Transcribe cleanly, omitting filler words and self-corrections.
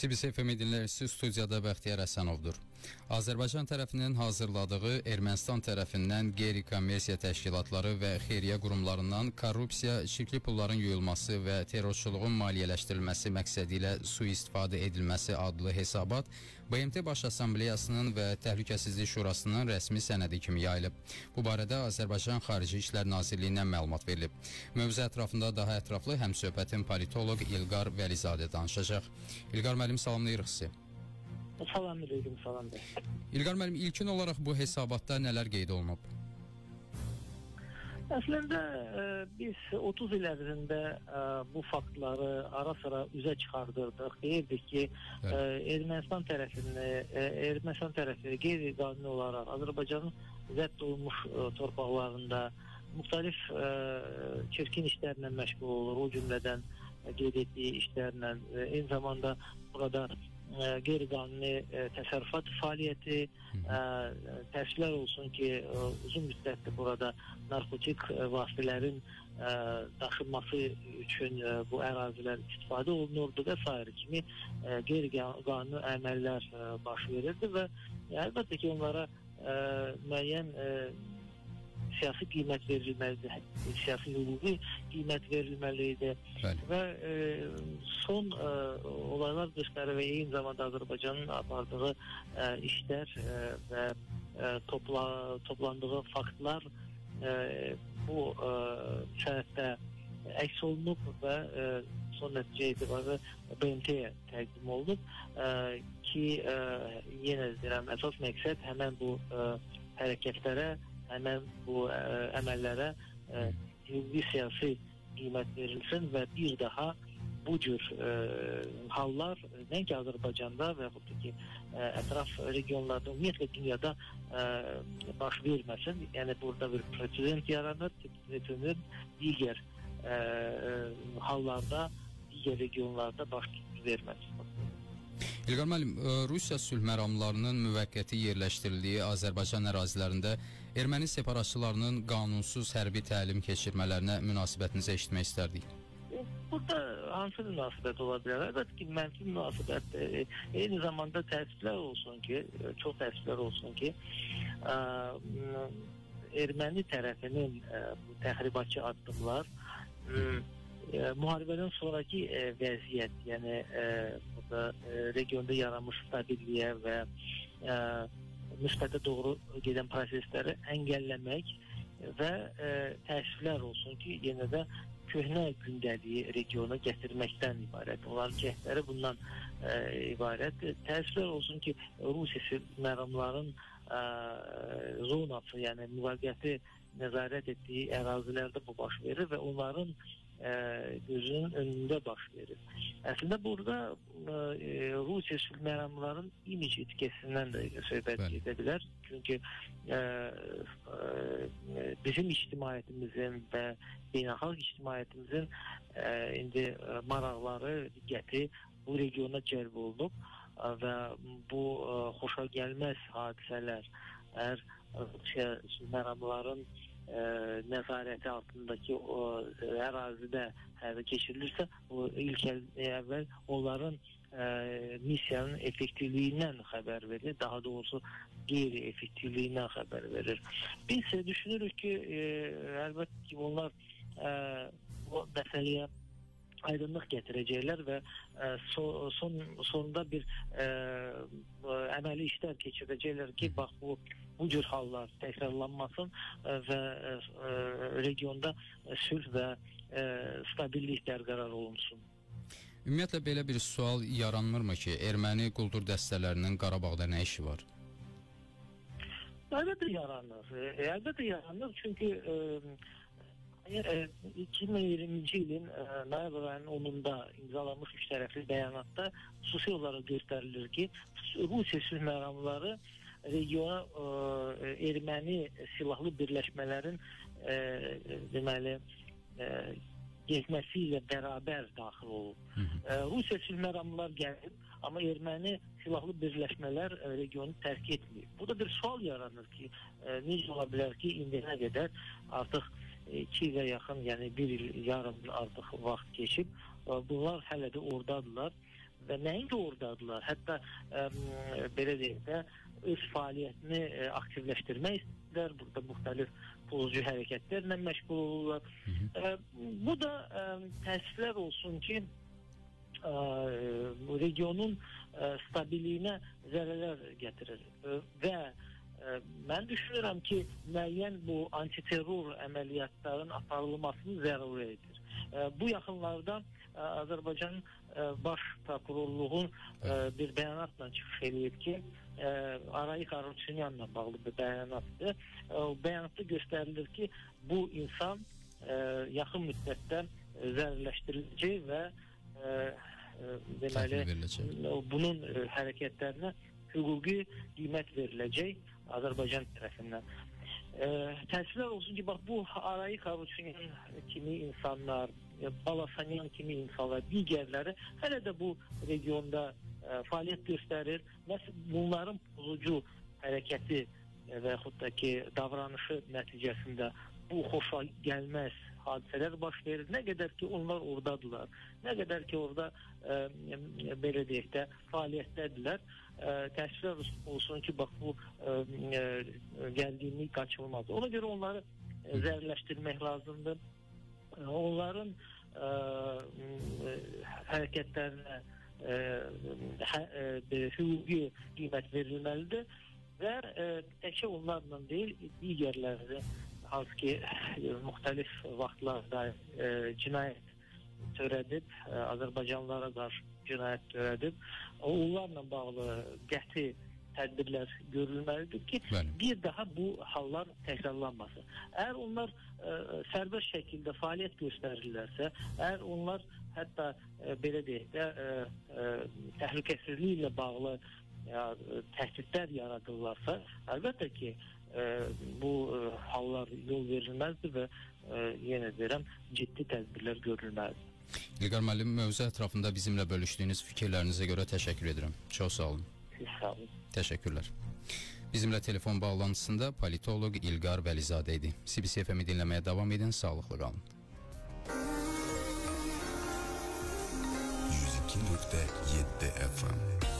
CBC FM dinləyicisi studiyada Bəxtiyar Əsənovdur. Azərbaycan tərəfindən hazırladığı Ermənistan tərəfindən qeyri-kommersiya təşkilatları və xeyriyyə qurumlarından korrupsiya, çirkli pulların yuyulması və terrorçuluğun maliyyələşdirilməsi məqsədi ilə sui-istifadə edilməsi adlı hesabat BMT Baş Assambleyasının və Təhlükəsizlik Şurasının rəsmi sənədi kimi yayılıb. Bu barədə Azərbaycan Xarici İşlər Nazirliyindən məlumat verilib. Mövzu ətrafında daha ətraflı həmsöhbətin politoloq İlqar Vəlizadə danışacaq. İlqar müəllim, salamlayırıq sizi. Salam əleykum, salam. İlqar müəllim, ilkin olaraq bu hesabatda nələr qeyd olunub? Əslində biz 30 il ərzində bu faktları ara sıra üzə çıxardırdıq. Deyirdik ki, Ermənistan tərəfi qeyri-qanuni olaraq Azərbaycanın zəbt olunmuş torpaqlarında müxtəlif çirkin işlərlə məşğul olur, o cümlədən qeyd etdiyi işlərlə, eyni zamanda burada qeyri-qanuni təsərrüfat fəaliyyəti, təəssüflər olsun ki, uzun müddətdir burada narkotik vasitələrin daşınması üçün bu ərazilər istifadə olunurdu və s. kimi qeyri-qanuni əməllər baş verirdi və əlbəttə ki, onlara müəyyən siyasi qiymət verilməlidir, siyasi hüquqi qiymət verilməliydi və son olaylar göstərir və eyni zamanda Azərbaycanın apardığı işlər və toplandığı faktlar bu sənəddə əks olunub və son nəticə etibarı BMT-yə təqdim olunub ki, yenə deyirəm, əsas məqsəd həmən bu hərəkətlərə, həmən bu əməllərə hüquqi siyasi qiymət verilsin və bir daha bu cür hallar nəinki Azərbaycanda və yaxud ki ətraf regionlarda, ümumiyyətlə dünyada baş verməsin. Yəni burada bir presedent yaranır, digər hallarda, digər regionlarda baş verməsin. İlqar müəllim, Rusiya sülh məramlarının müvəqqəti yerləşdirildiyi Azərbaycan ərazilərində erməni separatçılarının qanunsuz hərbi təlim keçirmələrinə münasibətinizə eşitmək istərdik. Burada hansı münasibət ola bilər? Əlbəttə ki, mənfi münasibət. Eyni zamanda çox təəssüflər olsun ki, erməni tərəfinin təxribatçı addımlar müharibədən sonraki vəziyyət, yəni regionda yaranmış stabilliyə və müsbətə doğru gedən prosesləri əngəlləmək və təəssüflər olsun ki, yenə də köhnə gündəliyi regiona gətirməkdən ibarət. Onların cəhdləri bundan ibarət. Təəssüflər olsun ki, Rusiya məramların zonası, yəni müvəqqəti nəzarət etdiyi ərazilərdə bu baş verir və onların gözünün önündə baş verir. Əslində burada Rusiya sülh məramlarının imic etikəsindən də söhbət edə bilər. Çünki bizim ictimaiyyətimizin və beynəlxalq ictimaiyyətimizin indi maraqları, diqqəti bu regiona cəlb olunub və bu xoşa gəlməz hadisələr, Rusiya sülh məramlarının nəzarəti altındakı ərazidə həyata keçirilirsə, ilk əvvəl onların missiyanın effektivliyindən xəbər verir, daha doğrusu qeyri-effektivliyindən xəbər verir. Biz düşünürük ki, əlbəttə ki, onlar bu məsələyə aydınlıq gətirəcəklər və sonunda bir əməli işlər keçirəcəklər ki, bax bu cür hallar təkrarlanmasın və regionda sülh və stabillik bərqərar olunsun. Ümumiyyətlə, belə bir sual yaranmırmı ki, erməni quldur dəstələrinin Qarabağda nə işi var? Əlbəttə yaranır, çünki 2020-ci ilin noyabr ayının 10-da imzalanmış üç tərəfli bəyanatda xüsusi olaraq göstərilir ki, Rusiya sülh məramları regiona erməni silahlı birləşmələrin deməli getməsi ilə bərabər daxil olub. Rusiya sülh məramları gəlib, amma erməni silahlı birləşmələr regionu tərk etməyib. Burada bir sual yaranır ki, necə ola bilər ki, indiyinə qədər artıq 2 ilə yaxın, yəni 1 il yarım artıq vaxt keçib, bunlar hələ də oradadırlar və nəinki oradadırlar, hətta belə deyək də, öz fəaliyyətini aktivləşdirmək istəyirlər, burada müxtəlif pozcu hərəkətlərlə məşğul olurlar. Bu da təsirlər olsun ki, regionun stabilliyinə zərərlər gətirir və mən düşünürəm ki, müəyyən bu antiterror əməliyyatların aparılmasını zəruri edir. Bu yaxınlarda Azərbaycan Baş Prokurorluğun bir bəyanatla çıxış edib ki, Aray-Karruçinianla bağlı bir bəyanatdır. Bəyanatda göstərilir ki, bu insan yaxın müddətdə zərərləşdiriləcək və deməli, bunun hərəkətlərinə hüquqi qiymət veriləcək Azərbaycan tərəfindən. Təsirlər olsun ki, bax, bu Aray-Karruçinian kimi insanlar, Balasanyan kimi insanlar, digərləri hələ də bu regionda fəaliyyət göstərir. Məsələn, bunların bozucu hərəkəti və yaxud da ki, davranışı nəticəsində bu xoşa gəlməz hadisələr baş verir. Nə qədər ki, onlar oradadırlar, nə qədər ki, orada belə deyək də, fəaliyyətdədirlər. Təşvir olsun ki, bax, bu gərginlik qaçılmaz. Ona görə onları zərərləşdirmək lazımdır. Onların hərəkətlərinə hüquqi qiymət verilməlidir və təkcə onlarla deyil, digərlərdə hansı ki, müxtəlif vaxtlarda cinayət törədib, Azərbaycanlılara qarşı cinayət törədib, onlarla bağlı qəti tədbirlər görülməlidir ki, bir daha bu hallar təkrarlanmasın. Əgər onlar sərbəst şəkildə fəaliyyət göstərirlərsə, əgər onlar hətta belə deyək də, təhlükəsizliyi ilə bağlı təhdidlər yaradırlarsa, əlbəttə ki, bu hallar yol verilməzdir və yenə deyirəm, ciddi tədbirlər görülməzdir. İlqar müəllim, mövzu ətrafında bizimlə bölüşdüyünüz fikirlərinizə görə təşəkkür edirəm. Çox sağ olun. Sağ olun. Təşəkkürlər. Bizimlə telefon bağlantısında politoloq İlqar Vəlizadə idi. CBC FM-i dinləməyə davam edin, sağlıqlı qalın. 102.7 FM